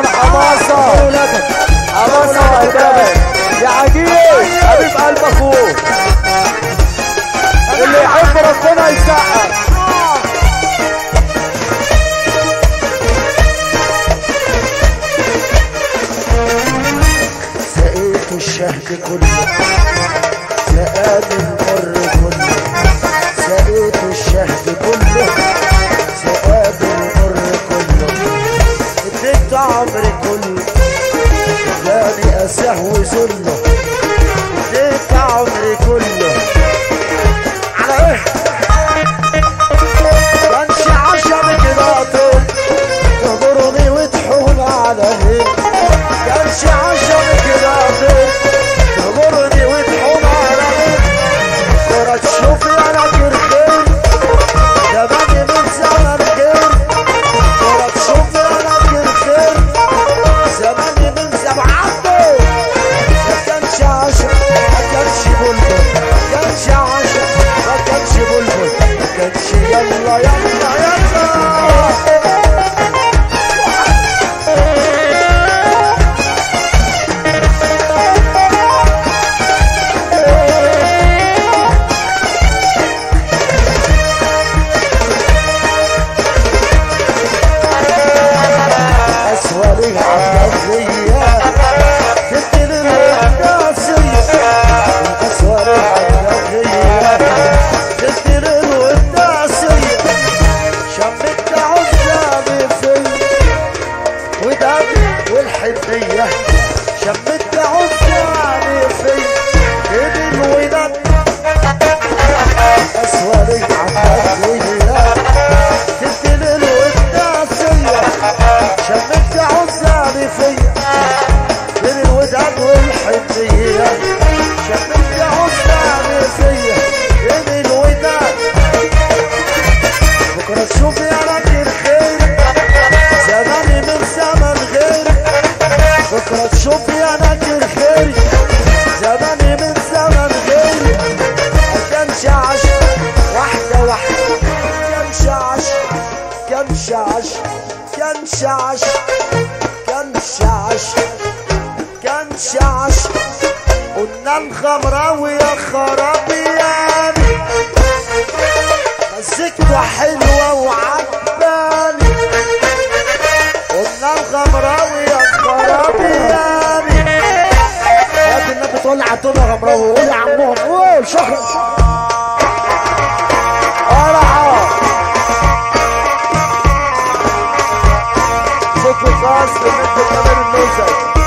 الوطن حماسه دولتك حماسه وهتابك يا عجيب حبيب قلب اخوك اللي يحب ربنا يسقف. سقيت الشهد كله سقاني المر كله سقيت الشهد كله سقاني المر كله اديت عمري كله اداني اساه وذله اديت عمري كله على ايه؟ كانش عشم كده طول تهجرني وتحول على ايه؟ كانش عشم كده طول تهجرني وتحول على ايه؟ كرة تشوفي انا كرتين زماني من زمن غير كرة تشوفي انا كرتين زماني من زمن عبده ما كانش عشم ما كانش بلبل ما كانش عشم ما كانش بلبل ما كانش يلا يلا يلا أسواري عالمية تبتلي الناسية أسواري عالمية والحنية شمت عزاني في ايدي الوداد اسواري عالمية تبتلي الناسية شمت عزاني في ايدي الوداد والحنية شمت عزاني في ايدي الوداد بكرة تشوفي انا الخير زماني من زمن غير بكرة تشوفي أنا كرخيري زماني من زمن غيري كمشي عشر واحدة واحدة كمشي عشر كمشي عشر كمشي عشر كمشي عشر كمشي عشر قلنا الخمراوي يا خرابي يعني مزيكته حلوة وعجباني قلنا الخمراوي يا خرابي يعني يا ابني الناس بتقول عطول يا غمراوي وقول يا عمهم قول شهر قرعه صوت الخاص بنت الكبير النوزه